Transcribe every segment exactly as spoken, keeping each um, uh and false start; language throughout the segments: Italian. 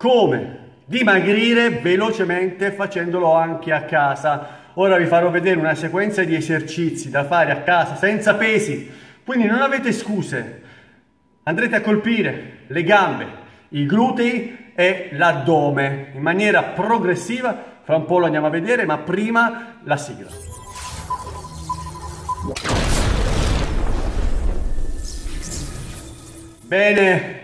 come dimagrire velocemente facendolo anche a casa. Ora vi farò vedere una sequenza di esercizi da fare a casa senza pesi, quindi non avete scuse. Andrete a colpire le gambe, i glutei e l'addome in maniera progressiva. Fra un po' lo andiamo a vedere, ma prima la sigla. Bene,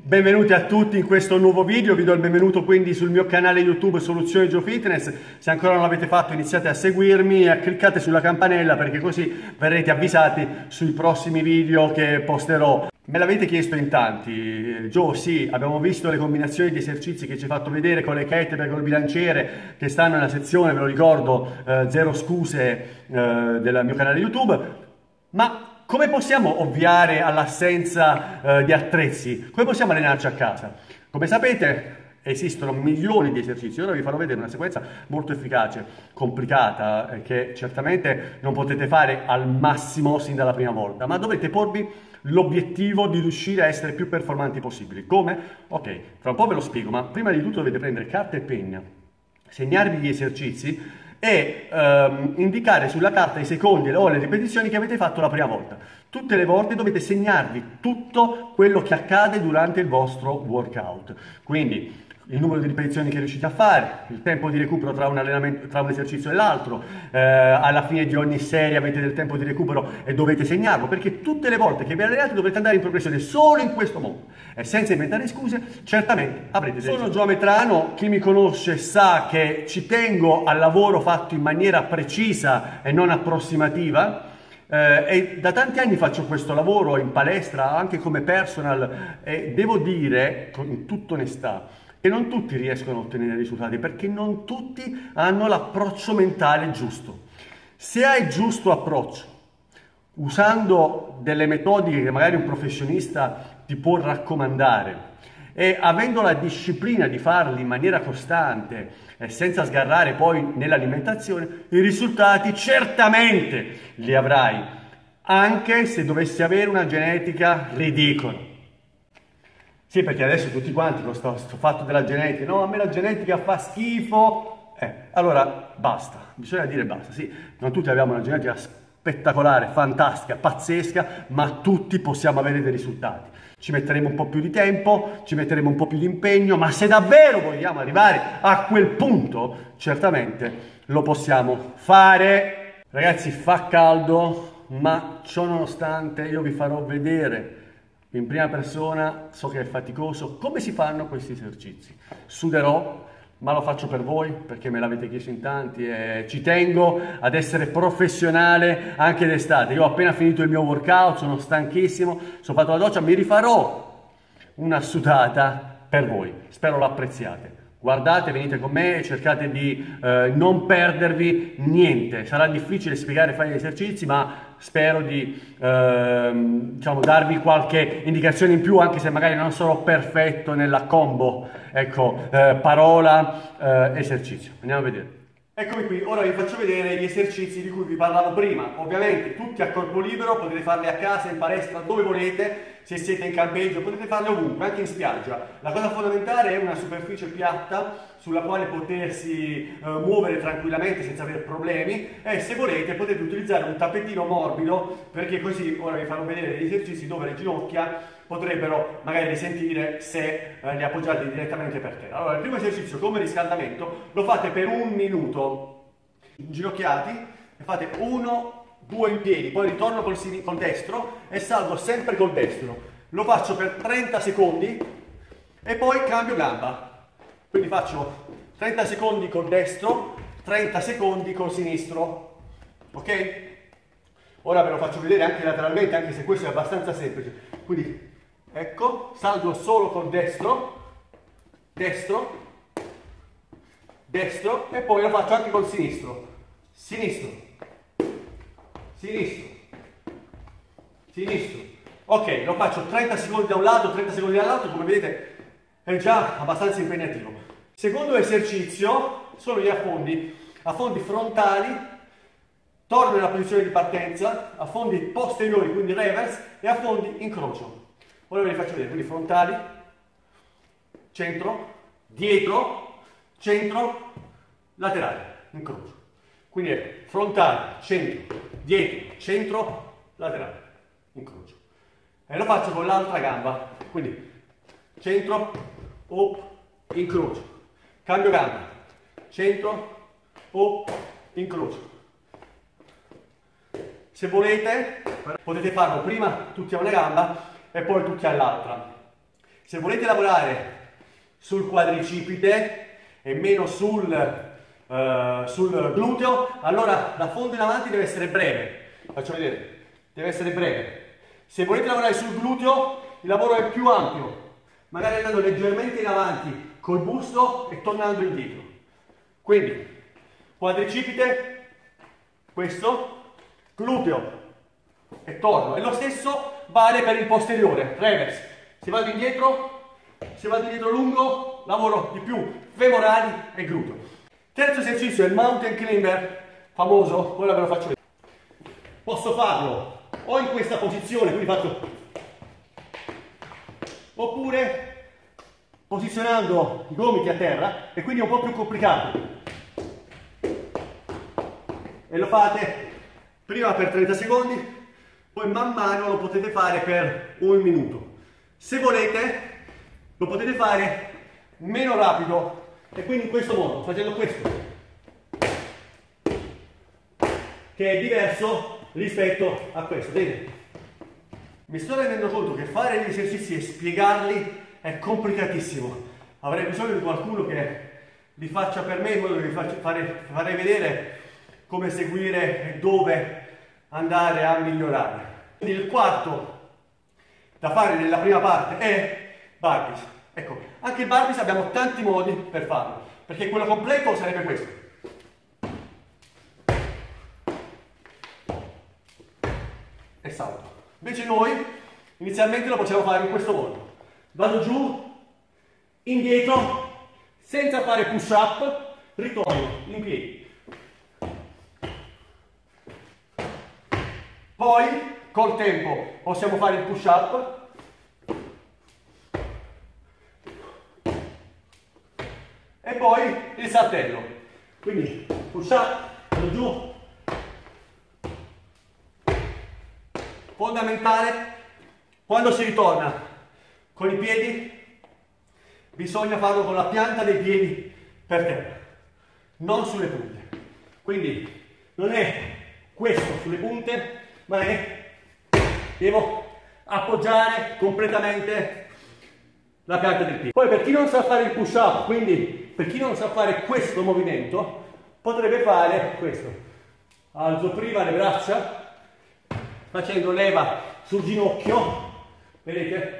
benvenuti a tutti in questo nuovo video. Vi do il benvenuto quindi sul mio canale YouTube Soluzione jOFitness. Se ancora non l'avete fatto, iniziate a seguirmi e cliccate sulla campanella, perché così verrete avvisati sui prossimi video che posterò. Me l'avete chiesto in tanti: Gio, sì, abbiamo visto le combinazioni di esercizi che ci hai fatto vedere con le kettlebell, con il bilanciere, che stanno nella sezione, ve lo ricordo, eh, zero scuse eh, del mio canale YouTube, ma come possiamo ovviare all'assenza eh, di attrezzi? Come possiamo allenarci a casa? Come sapete esistono milioni di esercizi. Ora vi farò vedere una sequenza molto efficace, complicata, eh, che certamente non potete fare al massimo sin dalla prima volta, ma dovete porvi l'obiettivo di riuscire a essere più performanti possibili. Come? Ok, fra un po' ve lo spiego, ma prima di tutto dovete prendere carta e penna, segnarvi gli esercizi e ehm, indicare sulla carta i secondi o le ripetizioni che avete fatto la prima volta. Tutte le volte dovete segnarvi tutto quello che accade durante il vostro workout, quindi il numero di ripetizioni che riuscite a fare, il tempo di recupero tra un, allenamento, tra un esercizio e l'altro. Eh, alla fine di ogni serie avete del tempo di recupero e dovete segnarlo, perché tutte le volte che vi allenate dovrete andare in progressione solo in questo modo e senza inventare scuse. Certamente avrete delle... Sono Gio Ametrano, chi mi conosce sa che ci tengo al lavoro fatto in maniera precisa e non approssimativa. Eh, e da tanti anni faccio questo lavoro in palestra anche come personal, e devo dire con tutta onestà che non tutti riescono a ottenere risultati, perché non tutti hanno l'approccio mentale giusto. Se hai giusto approccio, usando delle metodiche che magari un professionista ti può raccomandare e avendo la disciplina di farli in maniera costante e senza sgarrare poi nell'alimentazione, i risultati certamente li avrai, anche se dovessi avere una genetica ridicola. Sì, perché adesso tutti quanti con sto, sto fatto della genetica, no, a me la genetica fa schifo, eh, allora basta, bisogna dire basta. Sì, non tutti abbiamo una genetica spettacolare, fantastica, pazzesca, ma tutti possiamo avere dei risultati. Ci metteremo un po' più di tempo, ci metteremo un po' più di impegno, ma se davvero vogliamo arrivare a quel punto, certamente lo possiamo fare. Ragazzi, fa caldo, ma ciò nonostante io vi farò vedere in prima persona, so che è faticoso, come si fanno questi esercizi. Suderò, ma lo faccio per voi, perché me l'avete chiesto in tanti e ci tengo ad essere professionale anche d'estate. Io ho appena finito il mio workout, sono stanchissimo, sono fatto la doccia, mi rifarò una sudata per voi. Spero lo apprezziate. Guardate, venite con me e cercate di eh, non perdervi niente. Sarà difficile spiegare e fare gli esercizi, ma spero di eh, diciamo, darvi qualche indicazione in più, anche se magari non sono perfetto nella combo, ecco, eh, parola, eh, esercizio. Andiamo a vedere. Eccomi qui, ora vi faccio vedere gli esercizi di cui vi parlavo prima. Ovviamente tutti a corpo libero, potete farli a casa, in palestra, dove volete. Se siete in campeggio potete farli ovunque, anche in spiaggia. La cosa fondamentale è una superficie piatta sulla quale potersi eh, muovere tranquillamente senza avere problemi, e se volete potete utilizzare un tappetino morbido, perché così, ora vi farò vedere gli esercizi dove le ginocchia potrebbero magari risentire se eh, le appoggiate direttamente per terra. Allora, il primo esercizio come riscaldamento lo fate per un minuto inginocchiati, e fate uno, due in piedi, poi ritorno col, col destro e salgo sempre col destro. Lo faccio per trenta secondi e poi cambio gamba. Quindi faccio trenta secondi col destro, trenta secondi col sinistro, ok? Ora ve lo faccio vedere anche lateralmente, anche se questo è abbastanza semplice. Quindi, ecco, salgo solo col destro, destro, destro, e poi lo faccio anche col sinistro, sinistro, sinistro, sinistro. Ok, lo faccio trenta secondi da un lato, trenta secondi dall'altro, come vedete è già abbastanza impegnativo. Secondo esercizio sono gli affondi, affondi frontali. Torno nella posizione di partenza, affondi posteriori, quindi reverse, e affondi incrocio. Ora ve li faccio vedere, quindi frontali, centro, dietro, centro, laterale, incrocio. Quindi è frontale, centro, dietro, centro, laterale, incrocio. E lo faccio con l'altra gamba, quindi centro, up, incrocio. Cambio gamba, centro, up, incrocio. Se volete potete farlo prima tutti a una gamba e poi tutti all'altra. Se volete lavorare sul quadricipite e meno sul, eh, sul gluteo, allora la fonte in avanti deve essere breve. Faccio vedere, deve essere breve. Se volete lavorare sul gluteo il lavoro è più ampio, magari andando leggermente in avanti col busto e tornando indietro. Quindi quadricipite, questo, gluteo e torno. E lo stesso vale per il posteriore, reverse. Se vado indietro, se vado indietro lungo, lavoro di più femorali e gluteo. Terzo esercizio è il mountain climber, famoso, ora ve lo faccio vedere. Posso farlo o in questa posizione, quindi faccio, oppure posizionando i gomiti a terra, e quindi è un po' più complicato. E lo fate prima per trenta secondi, poi man mano lo potete fare per un minuto. Se volete lo potete fare meno rapido e quindi in questo modo, facendo questo, che è diverso rispetto a questo. Vedete? Mi sto rendendo conto che fare gli esercizi e spiegarli è complicatissimo. Avrei bisogno di qualcuno che li faccia per me, in modo che vi farei vedere come seguire e dove andare a migliorare. Quindi il quarto da fare nella prima parte è burpees. Ecco, anche il burpees abbiamo tanti modi per farlo, perché quello completo sarebbe questo. E salto. Invece noi inizialmente lo possiamo fare in questo modo. Vado giù, indietro, senza fare push up, ritorno in piedi. Poi, col tempo, possiamo fare il push-up, e poi il saltello. Quindi, push-up, vado giù. Fondamentale, quando si ritorna con i piedi, bisogna farlo con la pianta dei piedi per terra, non sulle punte. Quindi, non è questo sulle punte, ma è, devo appoggiare completamente la pianta del piede. Poi per chi non sa fare il push up, quindi per chi non sa fare questo movimento, potrebbe fare questo. Alzo prima le braccia, facendo leva sul ginocchio, vedete?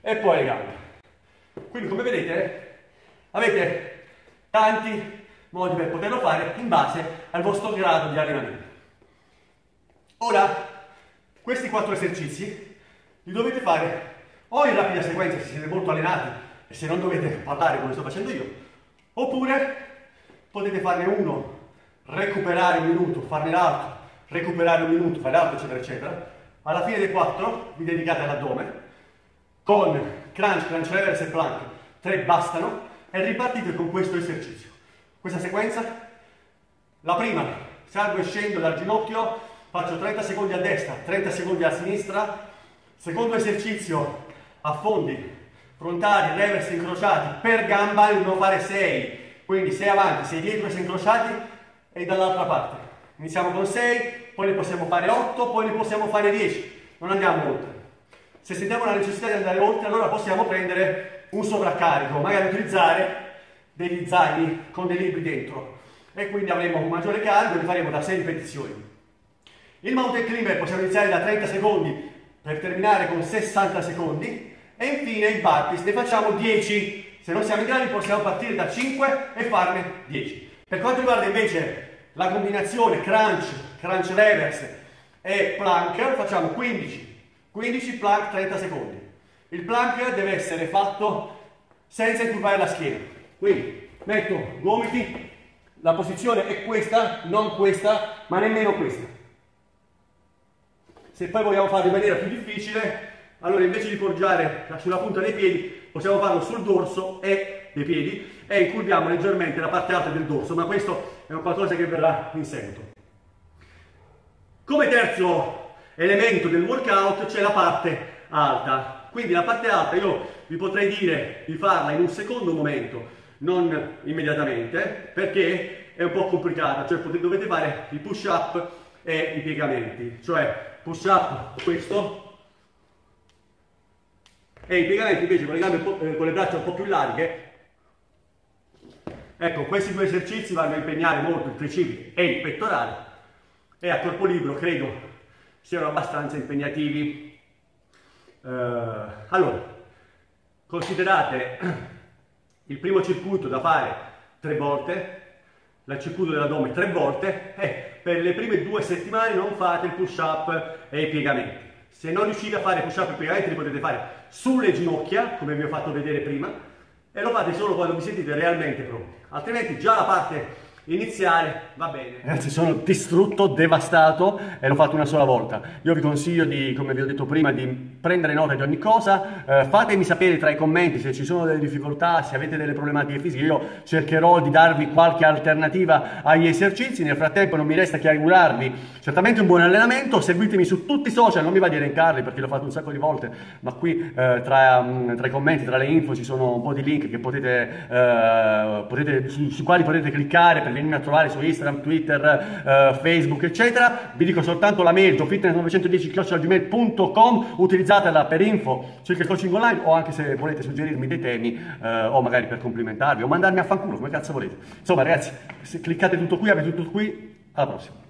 E poi le gambe. Quindi come vedete, avete tanti modi per poterlo fare in base al vostro grado di allenamento. Ora, questi quattro esercizi li dovete fare o in rapida sequenza se siete molto allenati e se non dovete parlare come sto facendo io, oppure potete farne uno, recuperare un minuto, farne l'altro, recuperare un minuto, fare l'altro, eccetera eccetera. Alla fine dei quattro vi dedicate all'addome con crunch, crunch reverse e plank, tre bastano, e ripartite con questo esercizio. Questa sequenza, la prima, salgo e scendo dal ginocchio, faccio trenta secondi a destra, trenta secondi a sinistra. Secondo esercizio, affondi, frontali, reverse, incrociati, per gamba, devo fare sei, quindi sei avanti, sei dietro e sei incrociati, e dall'altra parte. Iniziamo con sei, poi ne possiamo fare otto, poi ne possiamo fare dieci, non andiamo oltre. Se sentiamo la necessità di andare oltre, allora possiamo prendere un sovraccarico, magari utilizzare degli zaini con dei libri dentro, e quindi avremo un maggiore carico e li faremo da sei ripetizioni. Il mountain climber possiamo iniziare da trenta secondi per terminare con sessanta secondi, e infine il burpees ne facciamo dieci, se non siamo in grado possiamo partire da cinque e farne dieci. Per quanto riguarda invece la combinazione crunch, crunch reverse e plank, facciamo quindici, quindici plank trenta secondi. Il plank deve essere fatto senza incurvare la schiena. Quindi metto gomiti, la posizione è questa, non questa, ma nemmeno questa. Se poi vogliamo farlo in maniera più difficile, Allora invece di poggiare sulla punta dei piedi possiamo farlo sul dorso e dei piedi e incurviamo leggermente la parte alta del dorso, ma questo è qualcosa che verrà in seguito. Come terzo elemento del workout c'è la parte alta, quindi la parte alta io vi potrei dire di farla in un secondo momento, non immediatamente, perché è un po' complicata, cioè potete, dovete fare i push up e i piegamenti, cioè push up questo e i piegamenti invece con le, gambe, con le braccia un po' più larghe. Ecco, questi due esercizi vanno a impegnare molto il tricipite e il pettorale e a corpo libero credo siano abbastanza impegnativi. Eh, allora, considerate il primo circuito da fare tre volte, il circuito dell'addome tre volte e per le prime due settimane non fate il push up e i piegamenti. Se non riuscite a fare push up e piegamenti li potete fare sulle ginocchia, come vi ho fatto vedere prima, e lo fate solo quando vi sentite realmente pronti, altrimenti già la parte iniziale va bene. Ragazzi, sono distrutto, devastato e l'ho fatto una sola volta. Io vi consiglio di, come vi ho detto prima, di prendere nota di ogni cosa, eh, fatemi sapere tra i commenti se ci sono delle difficoltà, se avete delle problematiche fisiche, io cercherò di darvi qualche alternativa agli esercizi. Nel frattempo non mi resta che augurarvi certamente un buon allenamento, seguitemi su tutti i social, non mi va di elencarli perché l'ho fatto un sacco di volte, ma qui eh, tra, mh, tra i commenti, tra le info ci sono un po' di link che potete, eh, potete, su, su quali potete cliccare per venirmi a trovare su Instagram, Twitter, eh, Facebook, eccetera. Vi dico soltanto la mail jofitness nove dieci chiocciola gmail punto com, utilizzatela per info circa il coaching online o anche se volete suggerirmi dei temi eh, o magari per complimentarvi o mandarmi a fanculo, come cazzo volete. Insomma ragazzi, cliccate tutto qui, avete tutto qui, alla prossima.